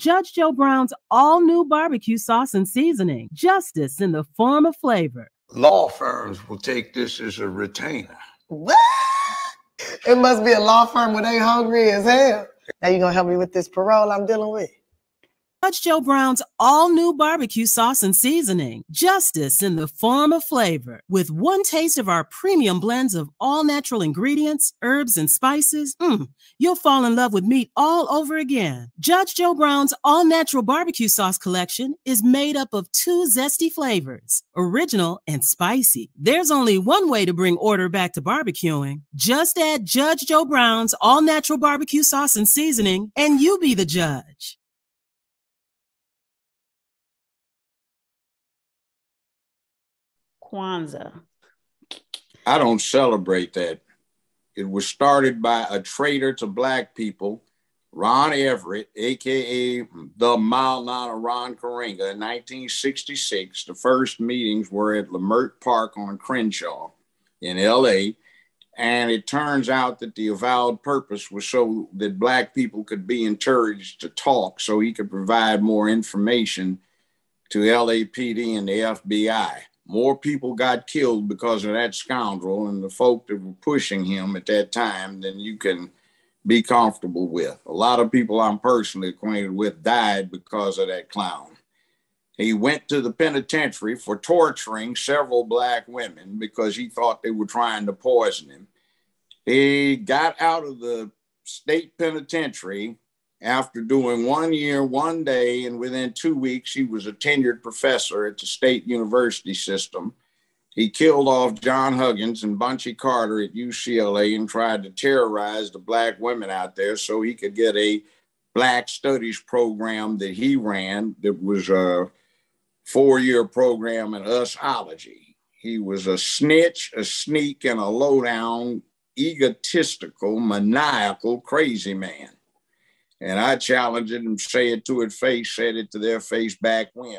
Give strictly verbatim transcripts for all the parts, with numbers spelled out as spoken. Judge Joe Brown's all-new barbecue sauce and seasoning. Justice in the form of flavor. Law firms will take this as a retainer. What? It must be a law firm where they hungry as hell. Now you gonna help me with this parole I'm dealing with? Judge Joe Brown's all-new barbecue sauce and seasoning. Justice in the form of flavor. With one taste of our premium blends of all-natural ingredients, herbs, and spices, mm, you'll fall in love with meat all over again. Judge Joe Brown's all-natural barbecue sauce collection is made up of two zesty flavors, original and spicy. There's only one way to bring order back to barbecuing. Just add Judge Joe Brown's all-natural barbecue sauce and seasoning, and you be the judge. Kwanzaa. I don't celebrate that. It was started by a traitor to black people, Ron Everett, a k a the Maulana Ron Karenga, in nineteen sixty-six. The first meetings were at Leimert Park on Crenshaw in L A. And it turns out that the avowed purpose was so that black people could be encouraged to talk so he could provide more information to L A P D and the F B I. More people got killed because of that scoundrel and the folk that were pushing him at that time than you can be comfortable with. A lot of people I'm personally acquainted with died because of that clown. He went to the penitentiary for torturing several black women because he thought they were trying to poison him. He got out of the state penitentiary after doing one year, one day, and within two weeks, he was a tenured professor at the state university system. He killed off John Huggins and Bunchy Carter at U C L A and tried to terrorize the black women out there so he could get a black studies program that he ran that was a four-year program in usology. He was a snitch, a sneak, and a low-down, egotistical, maniacal, crazy man. And I challenged it and say it to its face, said it to their face back when.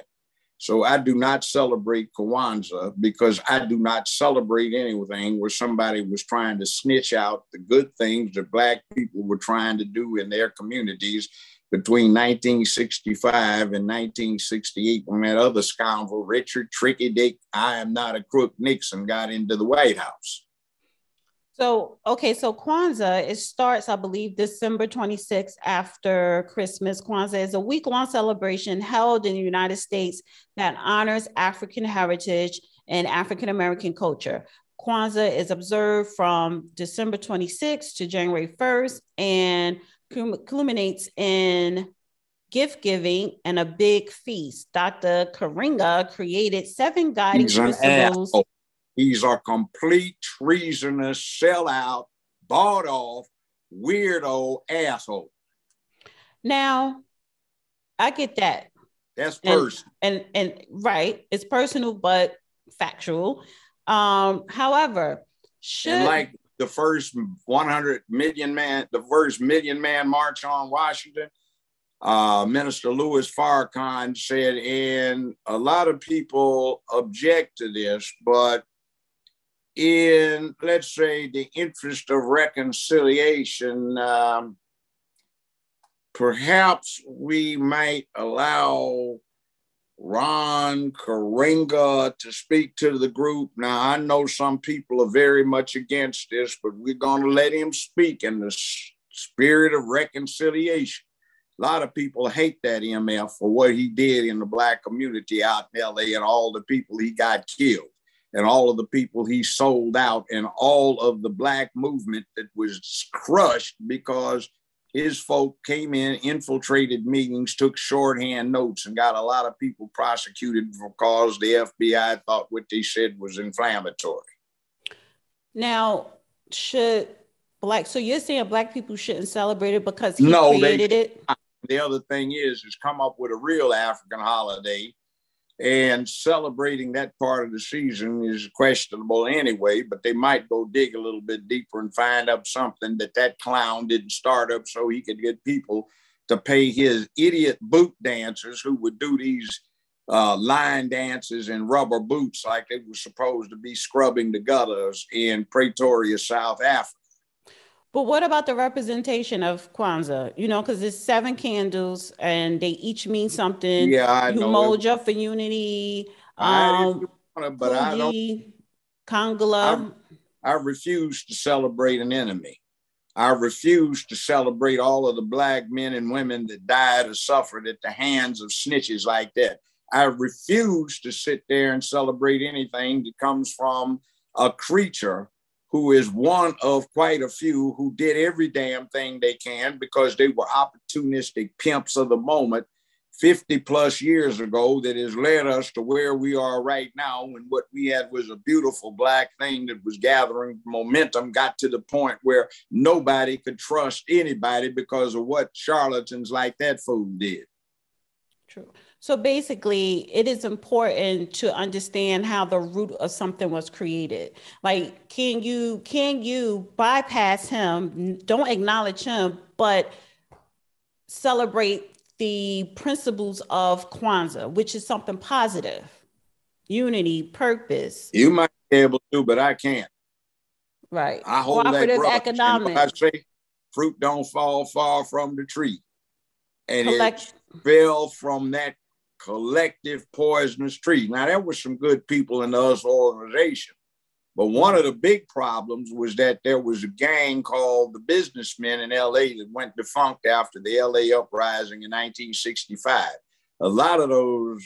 So I do not celebrate Kwanzaa because I do not celebrate anything where somebody was trying to snitch out the good things that black people were trying to do in their communities between nineteen sixty-five and nineteen sixty-eight, when that other scoundrel, Richard Tricky Dick, I am not a crook Nixon, got into the White House. So, okay, so Kwanzaa, it starts, I believe, December twenty-sixth after Christmas. Kwanzaa is a week-long celebration held in the United States that honors African heritage and African-American culture. Kwanzaa is observed from December twenty-sixth to January first and culminates in gift giving and a big feast. Doctor Karenga created seven guiding principles. He's a complete treasonous, sellout, bought off, weirdo asshole. Now, I get that. That's personal. And, and, and right, it's personal, but factual. Um, however, should- and like the first one hundred million man, the first million man march on Washington, Uh, Minister Louis Farrakhan said, and a lot of people object to this, but in, let's say, the interest of reconciliation, um, perhaps we might allow Ron Karenga to speak to the group. Now, I know some people are very much against this, but we're going to let him speak in the spirit of reconciliation. A lot of people hate that M F for what he did in the black community out in L A and all the people he got killed and all of the people he sold out and all of the black movement that was crushed because his folk came in, infiltrated meetings, took shorthand notes, and got a lot of people prosecuted because the F B I thought what they said was inflammatory. Now, should black, so you're saying black people shouldn't celebrate it because he no, created they, it? The other thing is, is come up with a real African holiday. And celebrating that part of the season is questionable anyway, but they might go dig a little bit deeper and find up something that that clown didn't start up so he could get people to pay his idiot boot dancers who would do these uh, line dances in rubber boots like they were supposed to be scrubbing the gutters in Pretoria, South Africa. But what about the representation of Kwanzaa? You know, because it's seven candles and they each mean something. Yeah, I know. Humoja for unity. I um, didn't, but I don't. Kongola. I, I refuse to celebrate an enemy. I refuse to celebrate all of the black men and women that died or suffered at the hands of snitches like that. I refuse to sit there and celebrate anything that comes from a creature who is one of quite a few who did every damn thing they can because they were opportunistic pimps of the moment fifty plus years ago that has led us to where we are right now. And what we had was a beautiful black thing that was gathering momentum, got to the point where nobody could trust anybody because of what charlatans like that fool did. True. So basically, it is important to understand how the root of something was created. Like, can you can you bypass him, don't acknowledge him, but celebrate the principles of Kwanzaa, which is something positive, unity, purpose. You might be able to, but I can't. Right. I hold cooperative that economic. I say, fruit don't fall far from the tree. And Collect- it fell from that collective poisonous tree. Now, there were some good people in the U S organization, but one of the big problems was that there was a gang called the Businessmen in L A that went defunct after the L A uprising in nineteen sixty-five. A lot of those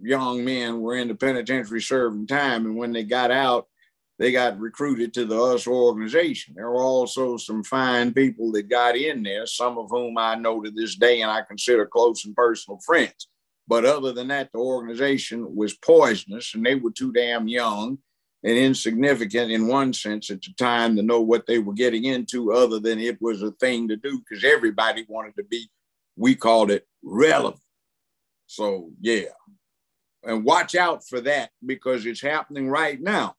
young men were in the penitentiary serving time, and when they got out, they got recruited to the U S organization. There were also some fine people that got in there, some of whom I know to this day and I consider close and personal friends. But other than that, the organization was poisonous, and they were too damn young and insignificant in one sense at the time to know what they were getting into, other than it was a thing to do because everybody wanted to be, we called it, relevant. So, yeah. And watch out for that because it's happening right now.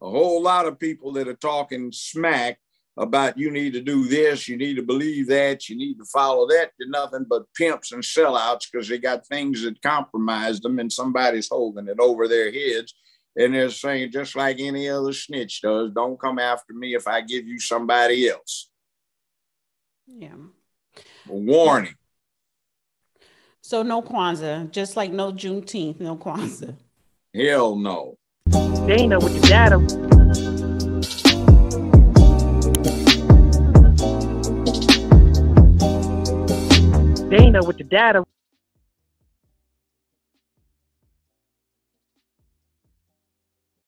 A whole lot of people that are talking smack about you need to do this, you need to believe that, you need to follow that, they're nothing but pimps and sellouts because they got things that compromise them and somebody's holding it over their heads. And they're saying, just like any other snitch does, don't come after me if I give you somebody else. Yeah. A warning. So no Kwanzaa, just like no Juneteenth, no Kwanzaa. Hell no. Dana with the data. Dana with the data.